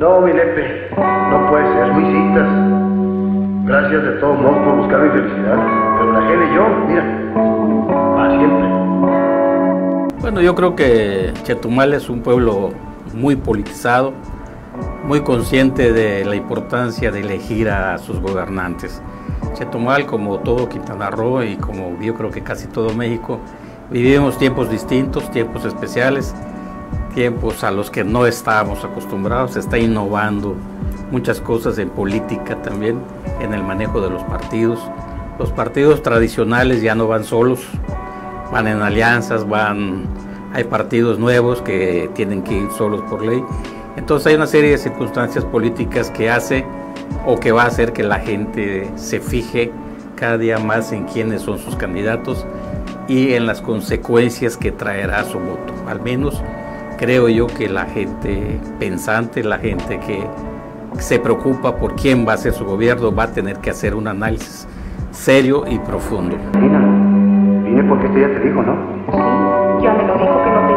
No, mi Lepe, no puede ser, muy citas. Gracias de todos modos por buscar mi felicidad, pero la gel y yo, mira, para siempre. Bueno, yo creo que Chetumal es un pueblo muy politizado, muy consciente de la importancia de elegir a sus gobernantes. Chetumal, como todo Quintana Roo y como yo creo que casi todo México, vivimos tiempos distintos, tiempos especiales, tiempos a los que no estábamos acostumbrados. Se está innovando muchas cosas en política también, en el manejo de los partidos. Los partidos tradicionales ya no van solos, van en alianzas, hay partidos nuevos que tienen que ir solos por ley. Entonces hay una serie de circunstancias políticas que hace o que va a hacer que la gente se fije cada día más en quiénes son sus candidatos y en las consecuencias que traerá su voto. Al menos creo yo que la gente pensante, la gente que se preocupa por quién va a ser su gobierno, va a tener que hacer un análisis serio y profundo. Mira, vine porque este ya te dijo, ¿no? Sí, ya me lo dijo que no te